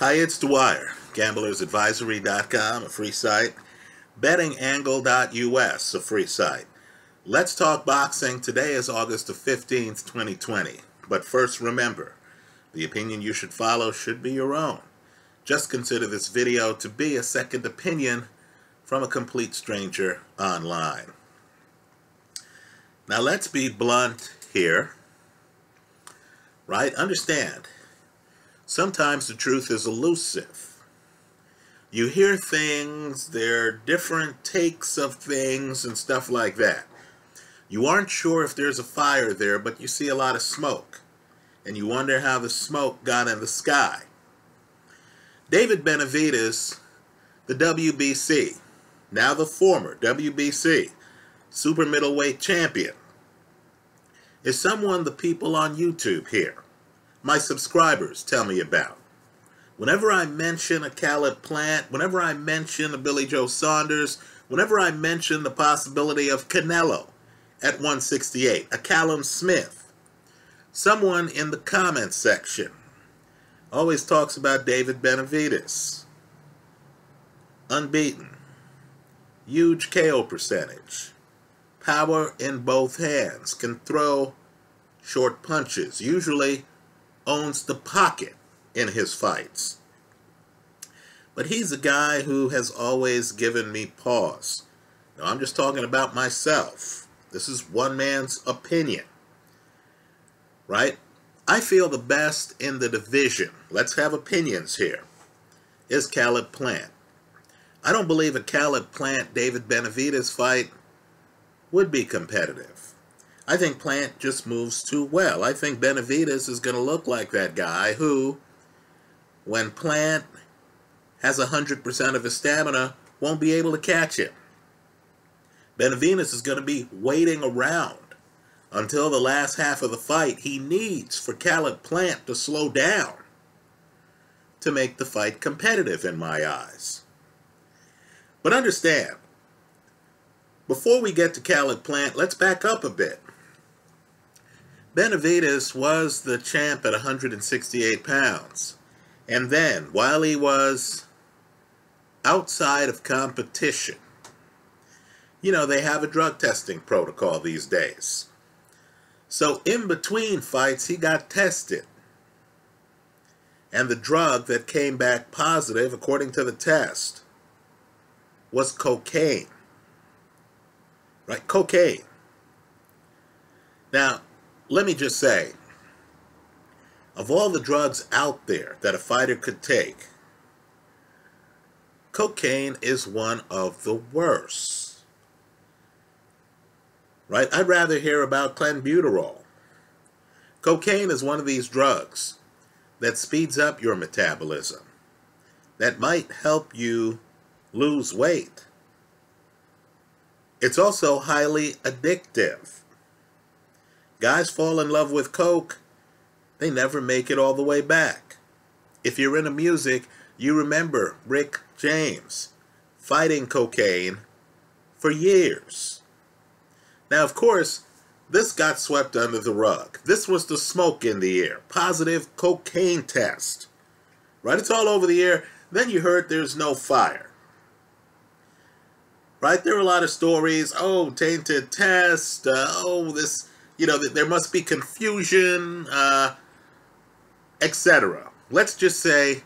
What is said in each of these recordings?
Hi, it's Dwyer, GamblersAdvisory.com, a free site, BettingAngle.us, a free site. Let's talk boxing. Today is August the 15th, 2020. But first, remember, the opinion you should follow should be your own. Just consider this video to be a second opinion from a complete stranger online. Now, let's be blunt here, right? Understand, sometimes the truth is elusive. You hear things, there are different takes of things and stuff like that. You aren't sure if there's a fire there, but you see a lot of smoke, and you wonder how the smoke got in the sky. David Benavidez, the WBC, now the former WBC, super middleweight champion, is someone the people on YouTube here, my subscribers, tell me about. Whenever I mention a Caleb Plant, whenever I mention a Billy Joe Saunders, whenever I mention the possibility of Canelo at 168, a Callum Smith, someone in the comments section always talks about David Benavidez. Unbeaten. Huge KO percentage. Power in both hands. Can throw short punches. Usually owns the pocket in his fights. But he's a guy who has always given me pause. Now, I'm just talking about myself. This is one man's opinion, right? I feel the best in the division, let's have opinions here, is Caleb Plant. I don't believe a Caleb Plant-David Benavidez fight would be competitive. I think Plant just moves too well. I think Benavidez is going to look like that guy who, when Plant has 100% of his stamina, won't be able to catch him. Benavidez is going to be waiting around until the last half of the fight he needs for Caleb Plant to slow down to make the fight competitive in my eyes. But understand, before we get to Caleb Plant, let's back up a bit. Benavidez was the champ at 168 pounds. And then, while he was outside of competition, you know, they have a drug testing protocol these days. So in between fights, he got tested. And the drug that came back positive, according to the test, was cocaine. Right? Cocaine. Now, let me just say, of all the drugs out there that a fighter could take, cocaine is one of the worst. Right? I'd rather hear about clenbuterol. Cocaine is one of these drugs that speeds up your metabolism, that might help you lose weight. It's also highly addictive. Guys fall in love with coke, they never make it all the way back. If you're into music, you remember Rick James fighting cocaine for years. Now, of course, this got swept under the rug. This was the smoke in the air. Positive cocaine test. Right? It's all over the air. Then you heard there's no fire. Right? There were a lot of stories. Oh, tainted test. This, you know, there must be confusion, etc. Let's just say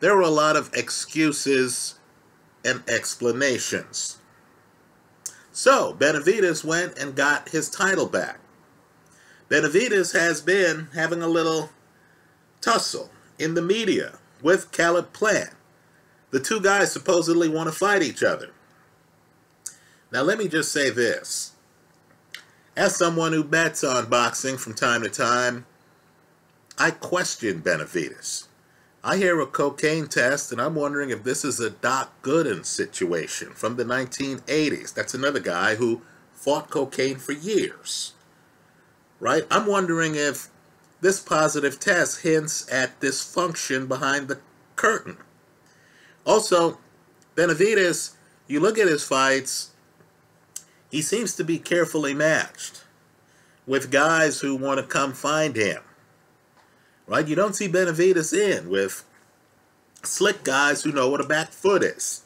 there were a lot of excuses and explanations. So, Benavidez went and got his title back. Benavidez has been having a little tussle in the media with Caleb Plant. The two guys supposedly want to fight each other. Now, let me just say this. As someone who bets on boxing from time to time, I question Benavidez. I hear a cocaine test, and I'm wondering if this is a Doc Gooden situation from the 1980s. That's another guy who fought cocaine for years, right? I'm wondering if this positive test hints at dysfunction behind the curtain. Also, Benavidez, you look at his fights, he seems to be carefully matched with guys who want to come find him. Right? You don't see Benavidez in with slick guys who know what a back foot is.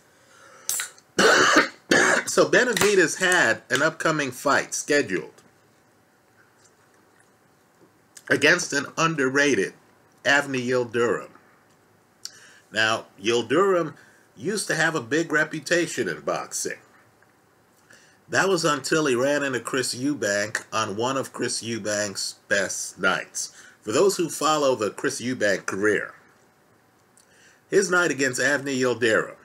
So Benavidez had an upcoming fight scheduled against an underrated Avni Yildirim. Now, Yildirim used to have a big reputation in boxing. That was until he ran into Chris Eubank on one of Chris Eubank's best nights. For those who follow the Chris Eubank career, his night against Avni Yildirim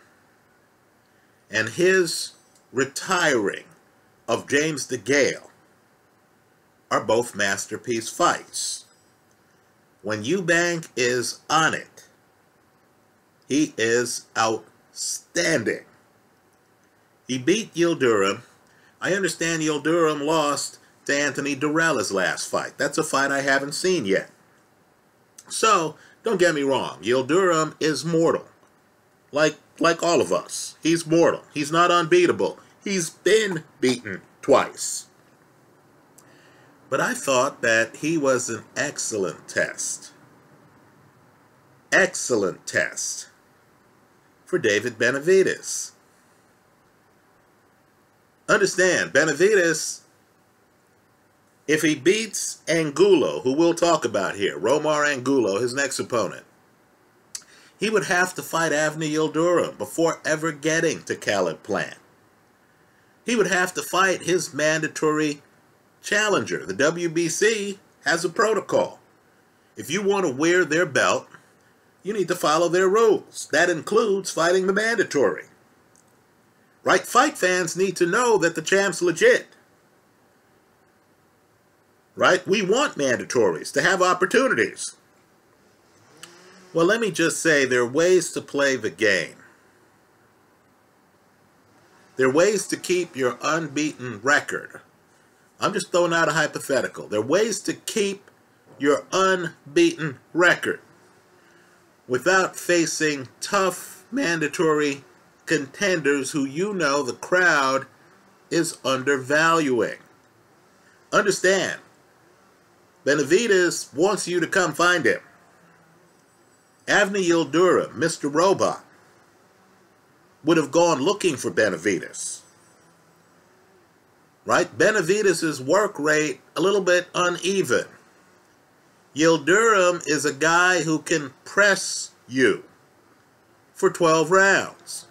and his retiring of James DeGale are both masterpiece fights. When Eubank is on it, he is outstanding. He beat Yildirim. I understand Yildirim lost to Anthony Durell his last fight. That's a fight I haven't seen yet. So, don't get me wrong. Yildirim is mortal. Like all of us. He's mortal. He's not unbeatable. He's been beaten twice. But I thought that he was an excellent test. Excellent test for David Benavidez. Understand, Benavidez, if he beats Angulo, who we'll talk about here, Roamer Angulo, his next opponent, he would have to fight Avni Yildirim before ever getting to Caleb Plant. He would have to fight his mandatory challenger. The WBC has a protocol. If you want to wear their belt, you need to follow their rules. That includes fighting the mandatory. Right? Fight fans need to know that the champ's legit. Right? We want mandatories to have opportunities. Well, let me just say, there are ways to play the game. There are ways to keep your unbeaten record. I'm just throwing out a hypothetical. There are ways to keep your unbeaten record without facing tough, mandatory contenders who you know the crowd is undervaluing. Understand, Benavidez wants you to come find him. Avni Yildirim, Mr. Robot, would have gone looking for Benavidez. Right? Benavidez's work rate a little bit uneven. Yildirim is a guy who can press you for 12 rounds.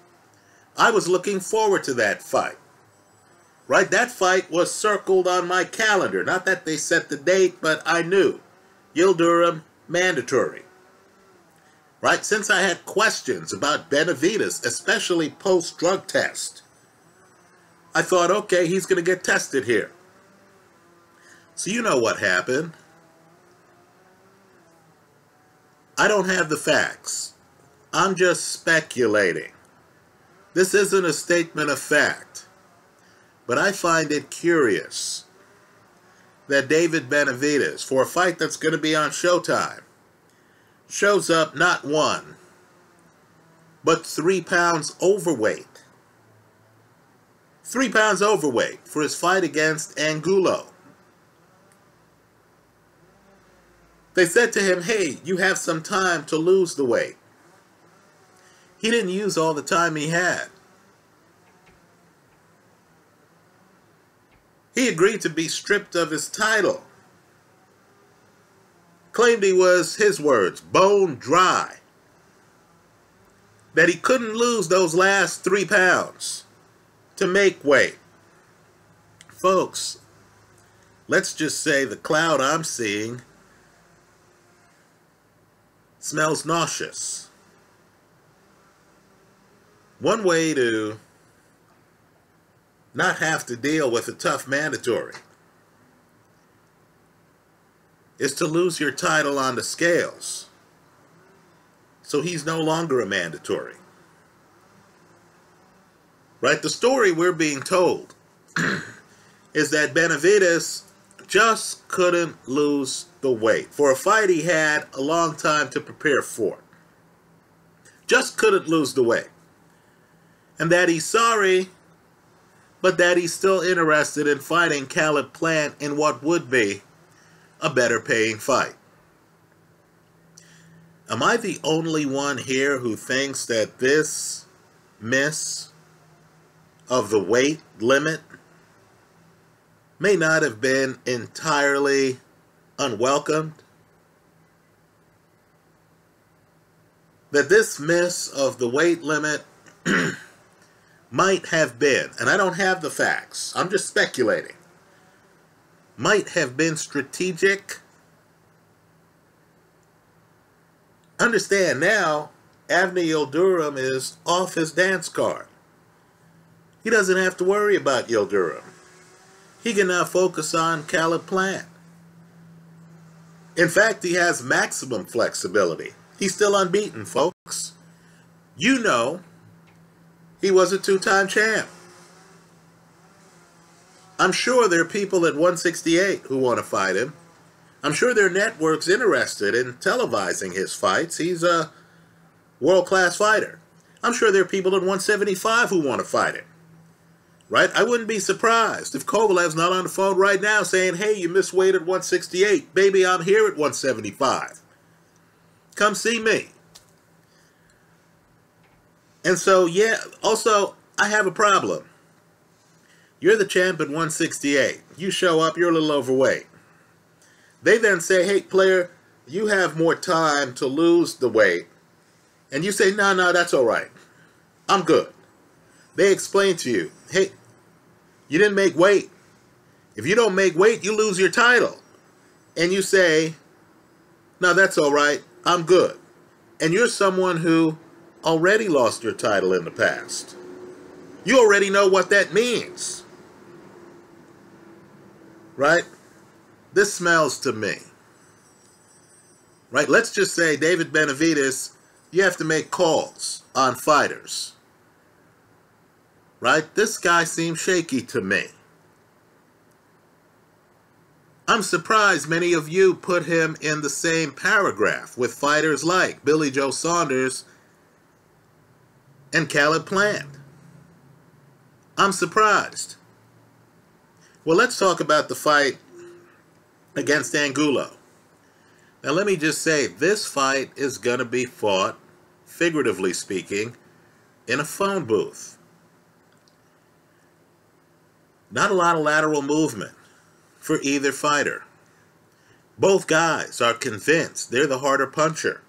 I was looking forward to that fight. Right? That fight was circled on my calendar. Not that they set the date, but I knew. Yildirim, mandatory. Right? Since I had questions about Benavidez, especially post-drug test, I thought, okay, he's going to get tested here. So you know what happened. I don't have the facts. I'm just speculating. This isn't a statement of fact. But I find it curious that David Benavidez, for a fight that's going to be on Showtime, shows up not 1, but 3 pounds overweight. 3 pounds overweight for his fight against Angulo. They said to him, hey, you have some time to lose the weight. He didn't use all the time he had. He agreed to be stripped of his title. Claimed he was, his words, bone dry. That he couldn't lose those last 3 pounds to make weight. Folks, let's just say the cloud I'm seeing smells nauseous. One way to not have to deal with a tough mandatory is to lose your title on the scales, so he's no longer a mandatory. Right? The story we're being told is that Benavidez just couldn't lose the weight for a fight he had a long time to prepare for. Just couldn't lose the weight. And that he's sorry, but that he's still interested in fighting Caleb Plant in what would be a better paying fight. Am I the only one here who thinks that this miss of the weight limit may not have been entirely unwelcomed? That this miss of the weight limit might have been, and I don't have the facts, I'm just speculating, might have been strategic. Understand now, Avni Yildirim is off his dance card. He doesn't have to worry about Yildirim. He can now focus on Caleb Plant. In fact, he has maximum flexibility. He's still unbeaten, folks. You know, he was a two-time champ. I'm sure there are people at 168 who want to fight him. I'm sure there are networks interested in televising his fights. He's a world-class fighter. I'm sure there are people at 175 who want to fight him. Right? I wouldn't be surprised if Kovalev's not on the phone right now saying, hey, you missed weight at 168. Baby, I'm here at 175. Come see me. And so, yeah, also, I have a problem. You're the champ at 168. You show up, you're a little overweight. They then say, hey, player, you have more time to lose the weight. And you say, no, that's all right. I'm good. They explain to you, hey, you didn't make weight. If you don't make weight, you lose your title. And you say, no, that's all right. I'm good. And you're someone who already lost your title in the past. You already know what that means. Right? This smells to me. Right? Let's just say, David Benavidez, you have to make calls on fighters. Right? This guy seems shaky to me. I'm surprised many of you put him in the same paragraph with fighters like Billy Joe Saunders and Caleb Plant. I'm surprised. Well, let's talk about the fight against Angulo. Now, let me just say, this fight is going to be fought, figuratively speaking, in a phone booth. Not a lot of lateral movement for either fighter. Both guys are convinced they're the harder puncher.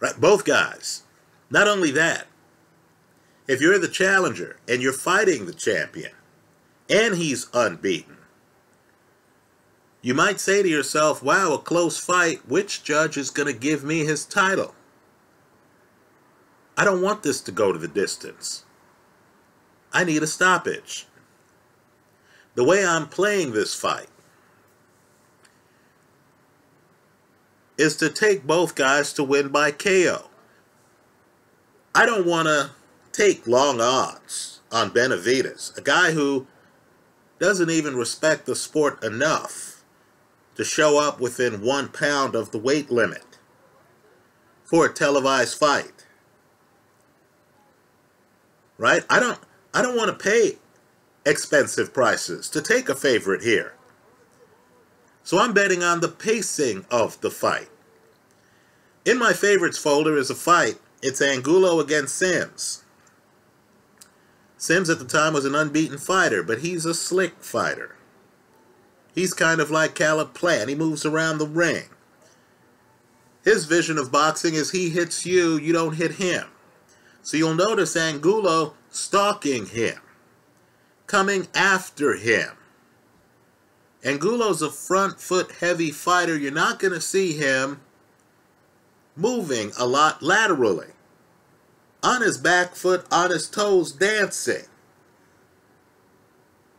Right? Both guys. Not only that, if you're the challenger and you're fighting the champion and he's unbeaten, you might say to yourself, wow, a close fight. Which judge is going to give me his title? I don't want this to go to the distance. I need a stoppage. The way I'm playing this fight is to take both guys to win by KO. I don't want to take long odds on Benavidez, a guy who doesn't even respect the sport enough to show up within 1 pound of the weight limit for a televised fight. Right? I don't want to pay expensive prices to take a favorite here. So I'm betting on the pacing of the fight. In my favorites folder is a fight. It's Angulo against Sims. Sims at the time was an unbeaten fighter, but he's a slick fighter. He's kind of like Caleb Plant. He moves around the ring. His vision of boxing is he hits you, you don't hit him. So you'll notice Angulo stalking him, coming after him. Angulo's a front foot heavy fighter. You're not going to see him moving a lot laterally. On his back foot, on his toes, dancing.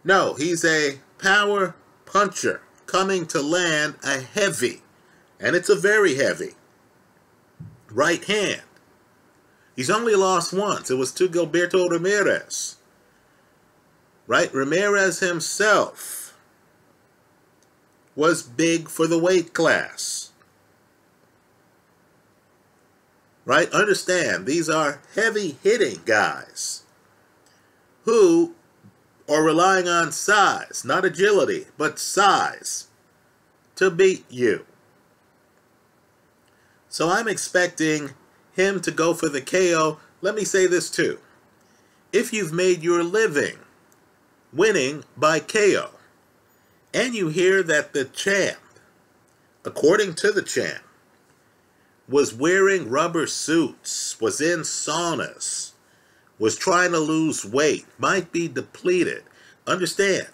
No, he's a power puncher coming to land a heavy, and it's a very heavy, right hand. He's only lost once. It was to Gilberto Ramirez. Right? Ramirez himself was big for the weight class. Right? Understand, these are heavy-hitting guys who are relying on size, not agility, but size, to beat you. So I'm expecting him to go for the KO. Let me say this too. If you've made your living winning by KO, and you hear that the champ, according to the champ, was wearing rubber suits, was in saunas, was trying to lose weight, might be depleted, understand,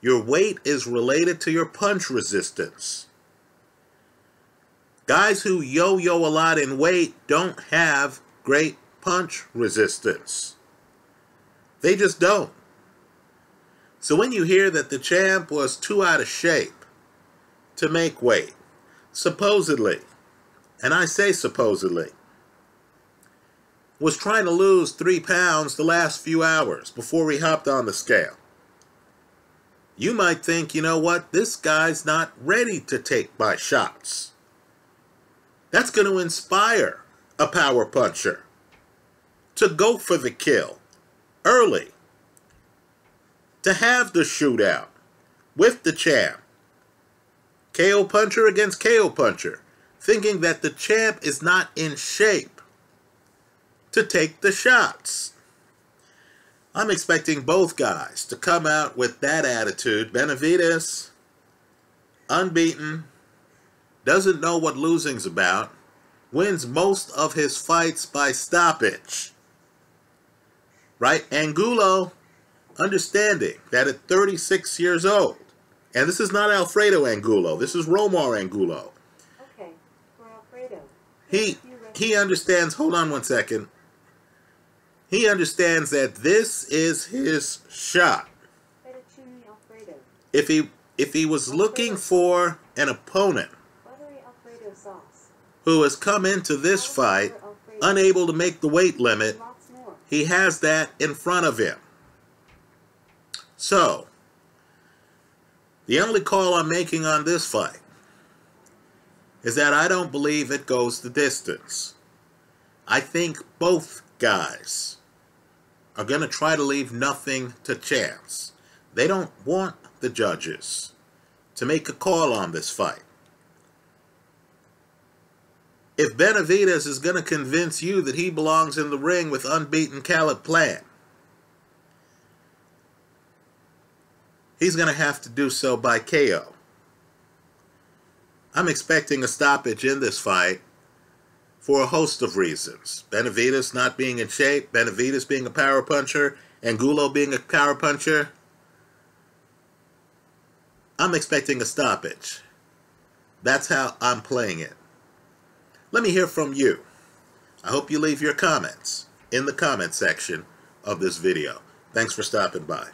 your weight is related to your punch resistance. Guys who yo-yo a lot in weight don't have great punch resistance. They just don't. So when you hear that the champ was too out of shape to make weight, supposedly, and I say supposedly, was trying to lose 3 pounds the last few hours before we hopped on the scale, you might think, you know what, this guy's not ready to take my shots. That's going to inspire a power puncher to go for the kill early, to have the shootout with the champ. KO puncher against KO puncher, thinking that the champ is not in shape to take the shots. I'm expecting both guys to come out with that attitude. Benavidez, unbeaten, doesn't know what losing's about, wins most of his fights by stoppage. Right? Angulo, understanding that at 36 years old, and this is not Alfredo Angulo, this is Roamer Angulo. Okay, for Alfredo. He understands, hold on 1 second. He understands that this is his shot. If he was looking for an opponent who has come into this fight unable to make the weight limit, he has that in front of him. So, the only call I'm making on this fight is that I don't believe it goes the distance. I think both guys are going to try to leave nothing to chance. They don't want the judges to make a call on this fight. If Benavidez is going to convince you that he belongs in the ring with unbeaten Caleb Plant, he's going to have to do so by KO. I'm expecting a stoppage in this fight for a host of reasons. Benavidez not being in shape, Benavidez being a power puncher, Angulo being a power puncher. I'm expecting a stoppage. That's how I'm playing it. Let me hear from you. I hope you leave your comments in the comment section of this video. Thanks for stopping by.